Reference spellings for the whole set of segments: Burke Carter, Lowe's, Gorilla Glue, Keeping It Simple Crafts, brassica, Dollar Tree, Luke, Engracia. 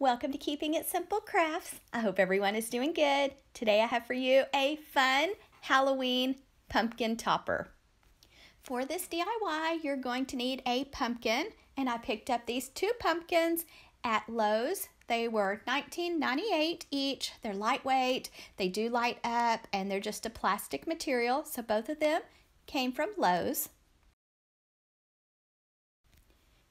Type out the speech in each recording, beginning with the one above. Welcome to Keeping It Simple Crafts. I hope everyone is doing good. Today I have for you a fun Halloween pumpkin topper. For this DIY, you're going to need a pumpkin, and I picked up these two pumpkins at Lowe's. They were $19.98 each. They're lightweight, they do light up, and they're just a plastic material, so both of them came from Lowe's.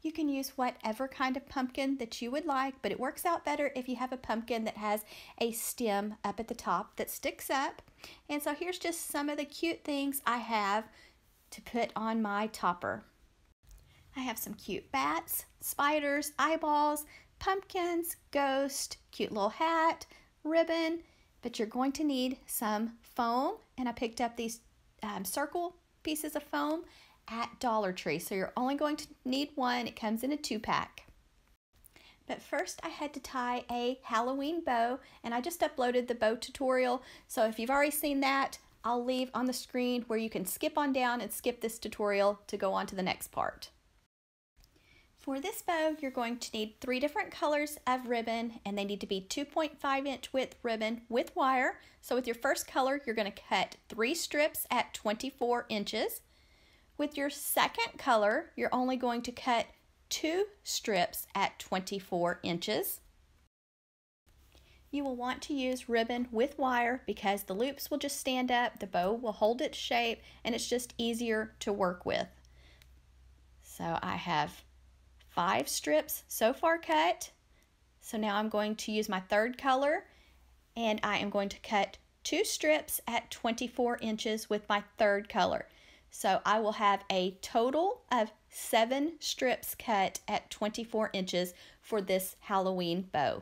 You can use whatever kind of pumpkin that you would like, but it works out better if you have a pumpkin that has a stem up at the top that sticks up. And so here's just some of the cute things I have to put on my topper. I have some cute bats, spiders, eyeballs, pumpkins, ghost, cute little hat, ribbon, but you're going to need some foam. And I picked up these circle pieces of foam at Dollar Tree, so you're only going to need one. It comes in a 2-pack. But first I had to tie a Halloween bow, and I just uploaded the bow tutorial, so if you've already seen that, I'll leave on the screen where you can skip on down and skip this tutorial to go on to the next part. For this bow, you're going to need 3 different colors of ribbon, and they need to be 2.5-inch width ribbon with wire. So with your first color, you're going to cut 3 strips at 24 inches. With your second color, you're only going to cut 2 strips at 24 inches. You will want to use ribbon with wire because the loops will just stand up, the bow will hold its shape, and it's just easier to work with. So I have 5 strips so far cut. So now I'm going to use my third color, and I am going to cut 2 strips at 24 inches with my third color. So I will have a total of 7 strips cut at 24 inches for this Halloween bow.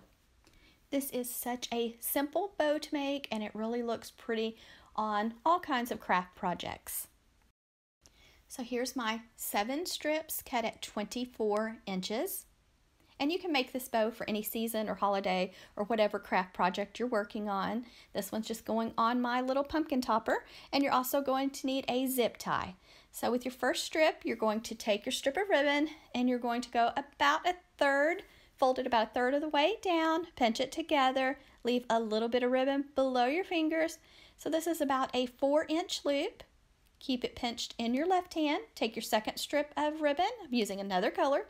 This is such a simple bow to make, and it really looks pretty on all kinds of craft projects. So here's my 7 strips cut at 24 inches. And you can make this bow for any season or holiday or whatever craft project you're working on. This one's just going on my little pumpkin topper. And you're also going to need a zip tie. So with your first strip, you're going to take your strip of ribbon, and you're going to go about a third, fold it about a third of the way down, pinch it together, leave a little bit of ribbon below your fingers. So this is about a 4-inch loop. Keep it pinched in your left hand. Take your second strip of ribbon, I'm using another color.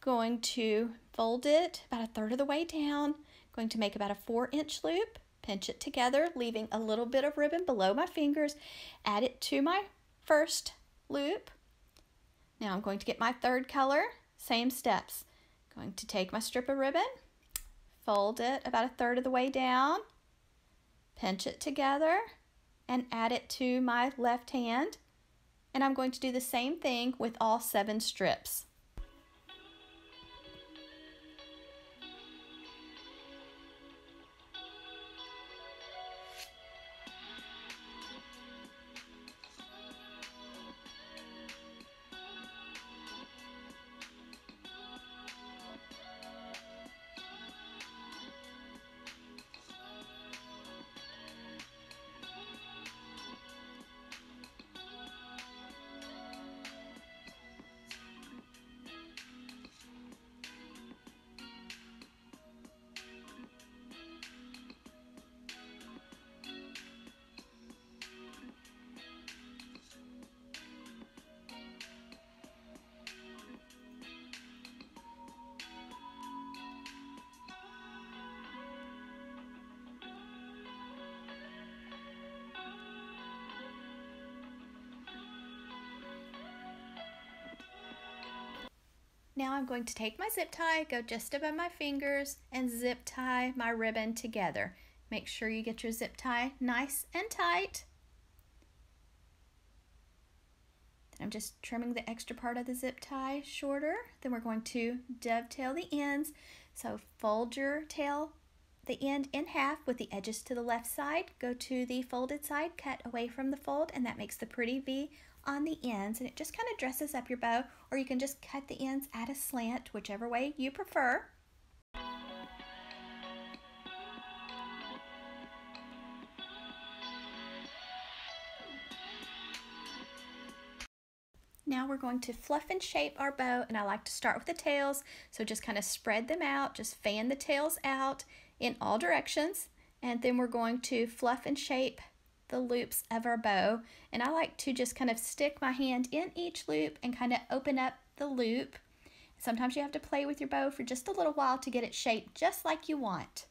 Going to fold it about a third of the way down, going to make about a 4-inch loop, pinch it together, leaving a little bit of ribbon below my fingers, add it to my first loop. Now I'm going to get my third color, same steps. Going to take my strip of ribbon, fold it about a third of the way down, pinch it together, and add it to my left hand. And I'm going to do the same thing with all 7 strips. Now I'm going to take my zip tie, go just above my fingers, and zip tie my ribbon together. Make sure you get your zip tie nice and tight. I'm just trimming the extra part of the zip tie shorter. Then we're going to dovetail the ends. So fold your tail, the end in half with the edges to the left side. Go to the folded side, cut away from the fold, and that makes the pretty V on the ends, and it just kind of dresses up your bow, or you can just cut the ends at a slant, whichever way you prefer. Now we're going to fluff and shape our bow, and I like to start with the tails, so just kind of spread them out, just fan the tails out in all directions, and then we're going to fluff and shape the loops of our bow. And I like to just kind of stick my hand in each loop and kind of open up the loop. Sometimes you have to play with your bow for just a little while to get it shaped just like you want.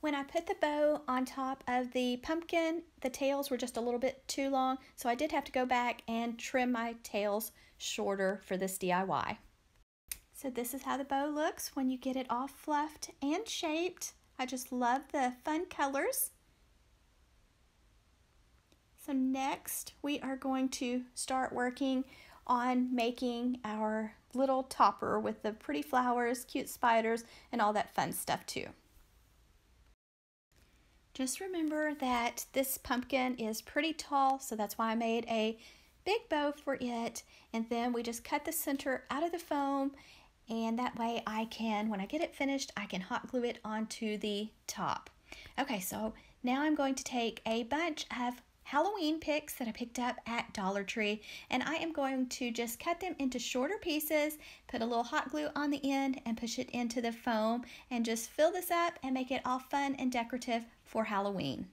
When I put the bow on top of the pumpkin, the tails were just a little bit too long, so I did have to go back and trim my tails shorter for this DIY. So this is how the bow looks when you get it all fluffed and shaped. I just love the fun colors. So next, we are going to start working on making our little topper with the pretty flowers, cute spiders, and all that fun stuff too. Just remember that this pumpkin is pretty tall, so that's why I made a big bow for it. And then we just cut the center out of the foam, and that way I can, when I get it finished, I can hot glue it onto the top. Okay, so now I'm going to take a bunch of Halloween picks that I picked up at Dollar Tree, and I am going to just cut them into shorter pieces, put a little hot glue on the end, and push it into the foam, and just fill this up and make it all fun and decorative for Halloween.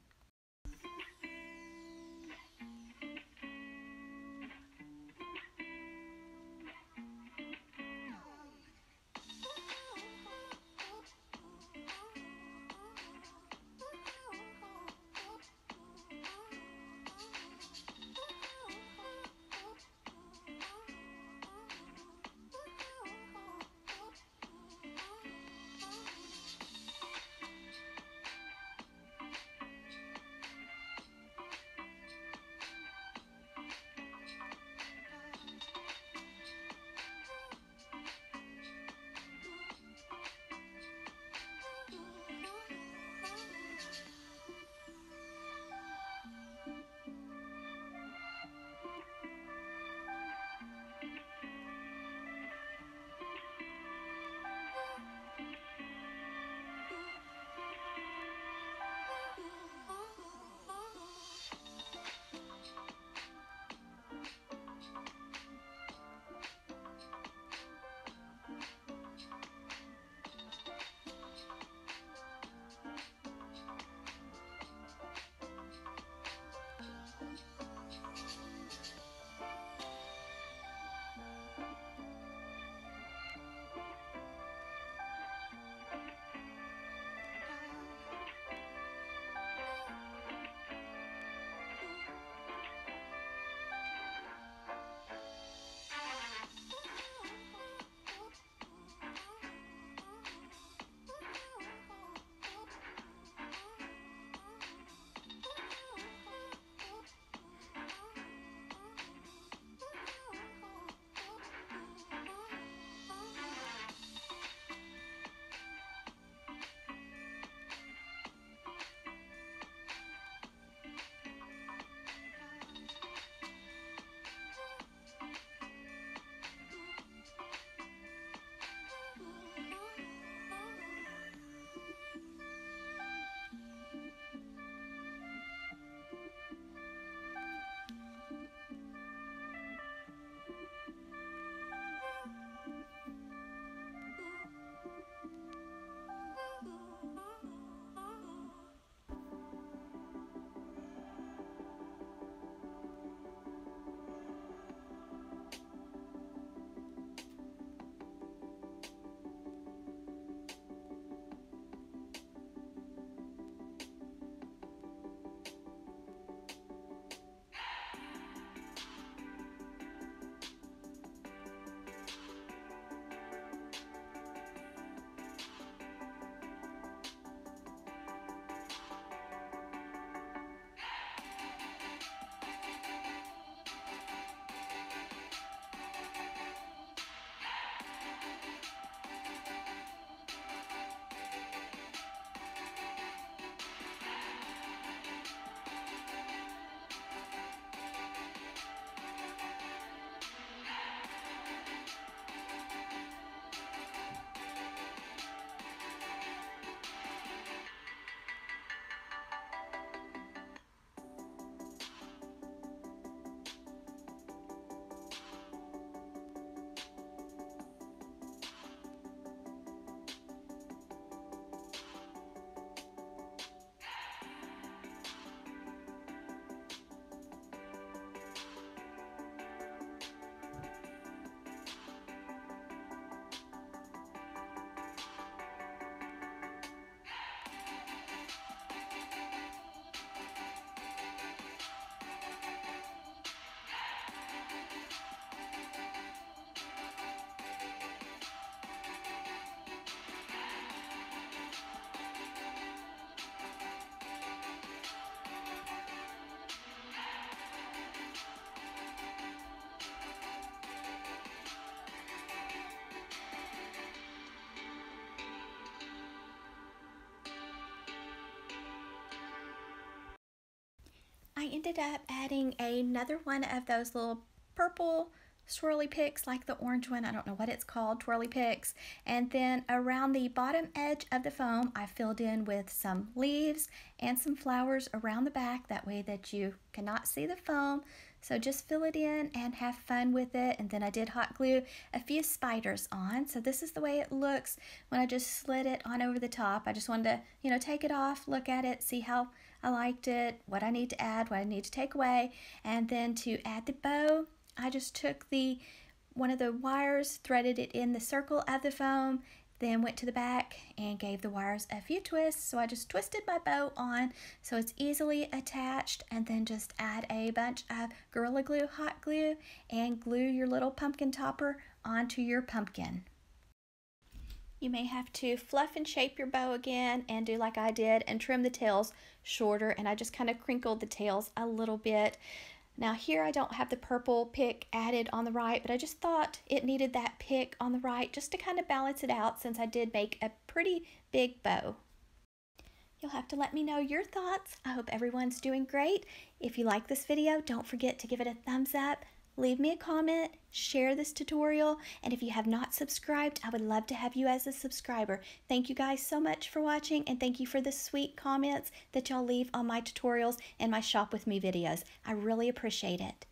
I ended up adding another one of those little purple swirly picks, like the orange one, I don't know what it's called, twirly picks. And then around the bottom edge of the foam, I filled in with some leaves and some flowers around the back, that way that you cannot see the foam. So just fill it in and have fun with it. And then I did hot glue a few spiders on. So this is the way it looks when I just slid it on over the top. I just wanted to, you know, take it off, look at it, see how I liked it, what I need to add, what I need to take away. And then to add the bow, I just took one of the wires, threaded it in the circle of the foam, then went to the back and gave the wires a few twists. So I just twisted my bow on so it's easily attached, and then just add a bunch of Gorilla Glue, hot glue, and glue your little pumpkin topper onto your pumpkin. You may have to fluff and shape your bow again and do like I did and trim the tails shorter, and I just kind of crinkled the tails a little bit. Now here I don't have the purple pick added on the right, but I just thought it needed that pick on the right just to kind of balance it out, since I did make a pretty big bow. You'll have to let me know your thoughts. I hope everyone's doing great. If you like this video, don't forget to give it a thumbs up, leave me a comment, share this tutorial, and if you have not subscribed, I would love to have you as a subscriber. Thank you guys so much for watching, and thank you for the sweet comments that y'all leave on my tutorials and my Shop With Me videos. I really appreciate it.